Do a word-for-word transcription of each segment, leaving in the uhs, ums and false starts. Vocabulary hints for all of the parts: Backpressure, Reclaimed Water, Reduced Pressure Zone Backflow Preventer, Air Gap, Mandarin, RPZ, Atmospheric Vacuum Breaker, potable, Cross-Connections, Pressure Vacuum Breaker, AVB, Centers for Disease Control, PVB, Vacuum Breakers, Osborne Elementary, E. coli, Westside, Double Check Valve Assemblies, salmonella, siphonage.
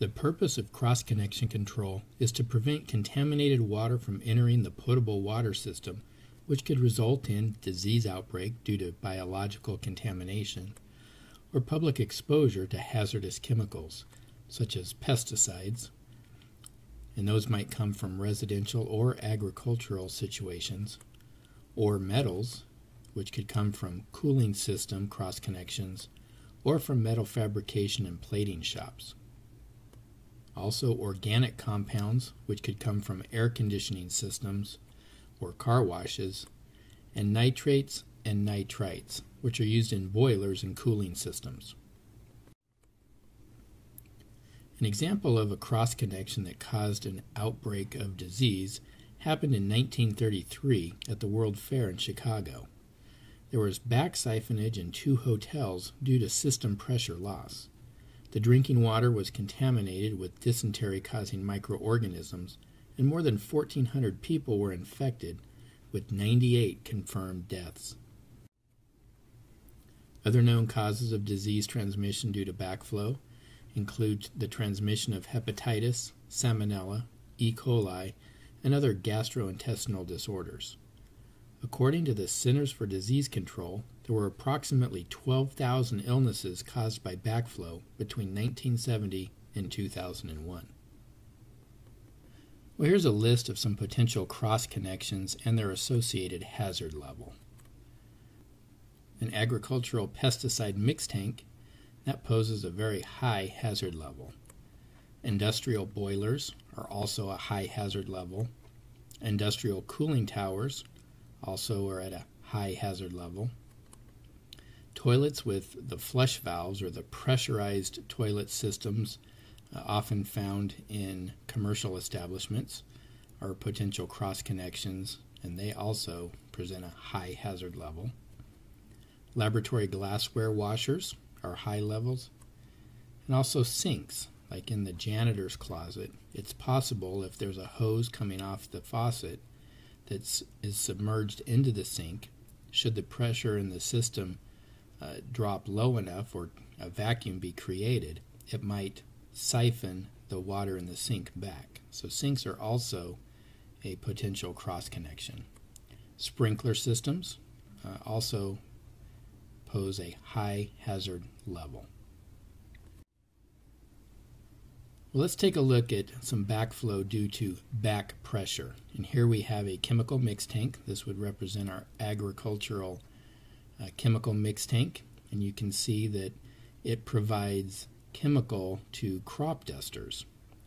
The purpose of cross-connection control is to prevent contaminated water from entering the potable water system, which could result in disease outbreak due to biological contamination, or public exposure to hazardous chemicals, such as pesticides, and those might come from residential or agricultural situations, or metals, which could come from cooling system cross-connections, or from metal fabrication and plating shops. Also organic compounds, which could come from air conditioning systems or car washes, and nitrates and nitrites, which are used in boilers and cooling systems. An example of a cross-connection that caused an outbreak of disease happened in nineteen thirty-three at the World Fair in Chicago. There was back siphonage in two hotels due to system pressure loss. The drinking water was contaminated with dysentery causing microorganisms, and more than fourteen hundred people were infected, with ninety-eight confirmed deaths. Other known causes of disease transmission due to backflow include the transmission of hepatitis, salmonella, E. coli, and other gastrointestinal disorders. According to the Centers for Disease Control, there were approximately twelve thousand illnesses caused by backflow between nineteen seventy and two thousand one. Well, here's a list of some potential cross-connections and their associated hazard level. An agricultural pesticide mix tank, that poses a very high hazard level. Industrial boilers are also a high hazard level. Industrial cooling towers also are at a high hazard level. Toilets with the flush valves or the pressurized toilet systems uh, often found in commercial establishments are potential cross connections, and they also present a high hazard level. Laboratory glassware washers are high levels, and also sinks, like in the janitor's closet. It's possible if there's a hose coming off the faucet that is submerged into the sink, should the pressure in the system uh, drop low enough or a vacuum be created, it might siphon the water in the sink back. So sinks are also a potential cross-connection. Sprinkler systems uh, also pose a high hazard level. Well, let's take a look at some backflow due to back pressure. And here we have a chemical mix tank. This would represent our agricultural uh, chemical mix tank. And you can see that it provides chemical to crop dusters.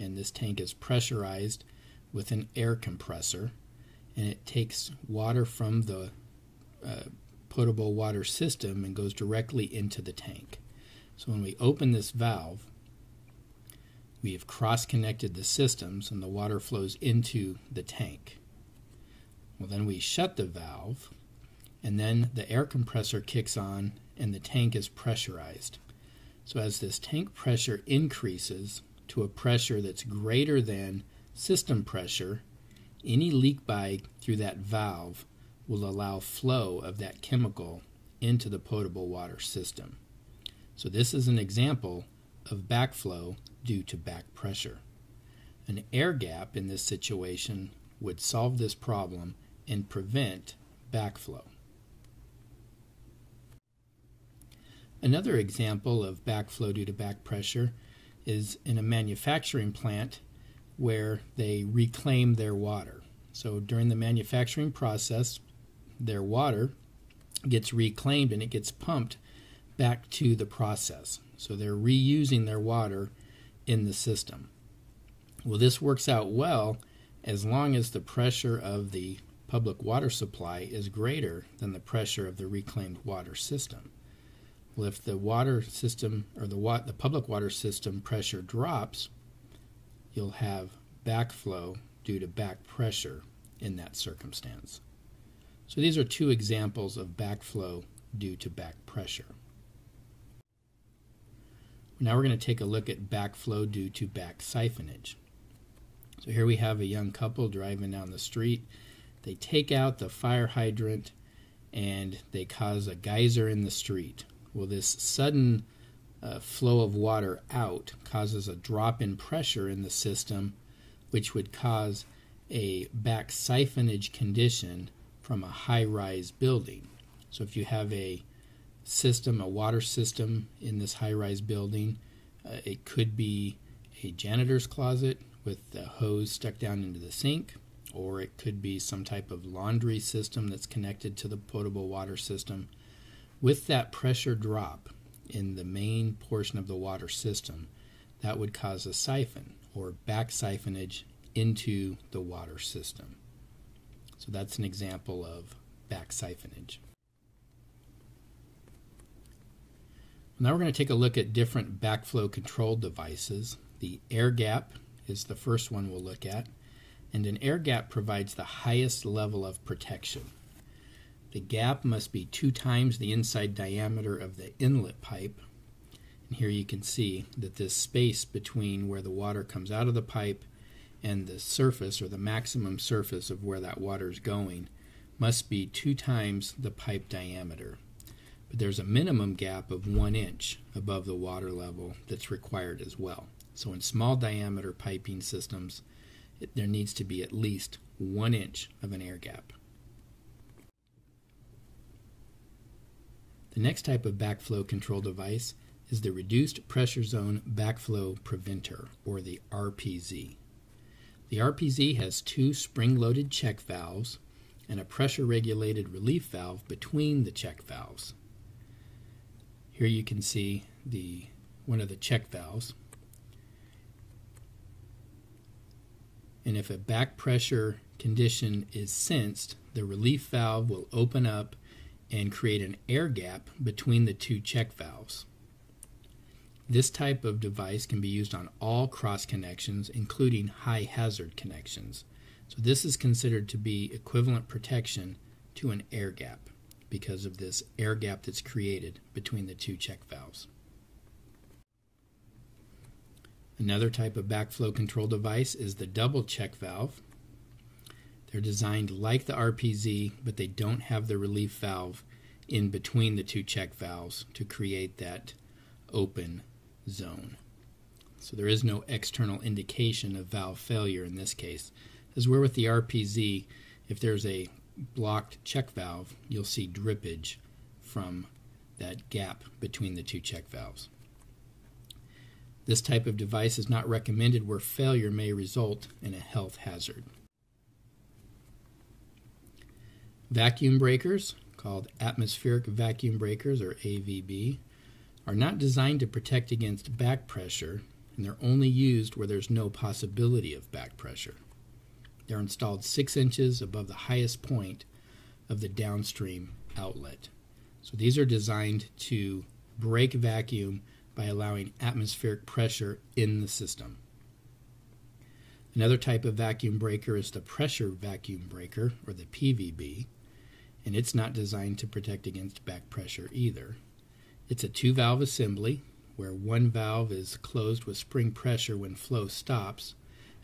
And this tank is pressurized with an air compressor. And it takes water from the uh, potable water system and goes directly into the tank. So when we open this valve, we have cross-connected the systems and the water flows into the tank. Well, then we shut the valve, and then the air compressor kicks on and the tank is pressurized. So as this tank pressure increases to a pressure that's greater than system pressure, any leak by through that valve will allow flow of that chemical into the potable water system. So this is an example of backflow due to back pressure. An air gap in this situation would solve this problem and prevent backflow. Another example of backflow due to back pressure is in a manufacturing plant where they reclaim their water. So during the manufacturing process, their water gets reclaimed and it gets pumped back to the process. So they're reusing their water in the system. Well, this works out well as long as the pressure of the public water supply is greater than the pressure of the reclaimed water system. Well, if the water system or the, wa the public water system pressure drops, you'll have backflow due to back pressure in that circumstance. So these are two examples of backflow due to back pressure. Now we're going to take a look at backflow due to back siphonage. So here we have a young couple driving down the street. They take out the fire hydrant and they cause a geyser in the street. Well, this sudden uh, flow of water out causes a drop in pressure in the system, which would cause a back siphonage condition from a high-rise building. So if you have a system, a water system in this high-rise building, uh, it could be a janitor's closet with the hose stuck down into the sink, or it could be some type of laundry system that's connected to the potable water system. With that pressure drop in the main portion of the water system, that would cause a siphon or back siphonage into the water system. So that's an example of back siphonage. Now we're going to take a look at different backflow control devices. The air gap is the first one we'll look at, and an air gap provides the highest level of protection. The gap must be two times the inside diameter of the inlet pipe. And here you can see that this space between where the water comes out of the pipe and the surface, or the maximum surface of where that water is going, must be two times the pipe diameter. But there's a minimum gap of one inch above the water level that's required as well. So in small diameter piping systems, it, there needs to be at least one inch of an air gap. The next type of backflow control device is the Reduced Pressure Zone Backflow Preventer, or the R P Z. The R P Z has two spring-loaded check valves and a pressure-regulated relief valve between the check valves. Here you can see the one of the check valves. And if a back pressure condition is sensed, the relief valve will open up and create an air gap between the two check valves. This type of device can be used on all cross connections, including high hazard connections. So this is considered to be equivalent protection to an air gap because of this air gap that's created between the two check valves. Another type of backflow control device is the double check valve. They're designed like the R P Z, but they don't have the relief valve in between the two check valves to create that open zone. So there is no external indication of valve failure in this case. As we're with the R P Z, if there's a blocked check valve, you'll see drippage from that gap between the two check valves. This type of device is not recommended where failure may result in a health hazard. Vacuum breakers, called atmospheric vacuum breakers, or A V B, are not designed to protect against back pressure, and they're only used where there's no possibility of back pressure. They're installed six inches above the highest point of the downstream outlet. So these are designed to break vacuum by allowing atmospheric pressure in the system. Another type of vacuum breaker is the pressure vacuum breaker, or the P V B, and it's not designed to protect against back pressure either. It's a two-valve assembly where one valve is closed with spring pressure when flow stops,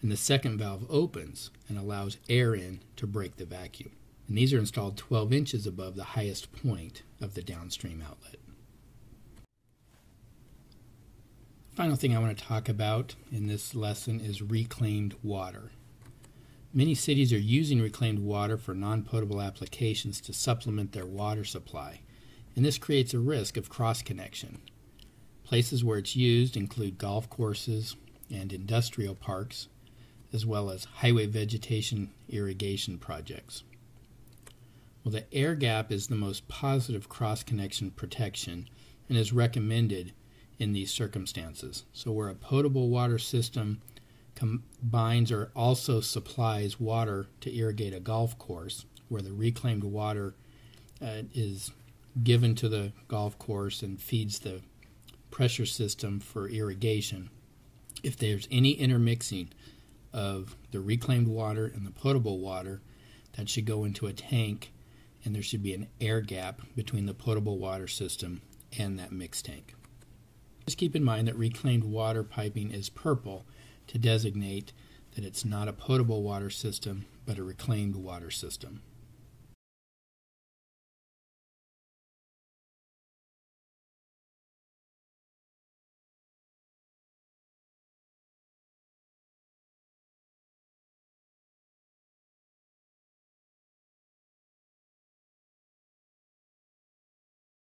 and the second valve opens and allows air in to break the vacuum. And these are installed twelve inches above the highest point of the downstream outlet. Final thing I want to talk about in this lesson is reclaimed water. Many cities are using reclaimed water for non-potable applications to supplement their water supply, and this creates a risk of cross-connection. Places where it's used include golf courses and industrial parks, as well as highway vegetation irrigation projects. Well, the air gap is the most positive cross-connection protection and is recommended in these circumstances. So where a potable water system combines or also supplies water to irrigate a golf course, where the reclaimed water uh, is given to the golf course and feeds the pressure system for irrigation, if there's any intermixing of the reclaimed water and the potable water, that should go into a tank, and there should be an air gap between the potable water system and that mixed tank. Just keep in mind that reclaimed water piping is purple to designate that it's not a potable water system, but a reclaimed water system.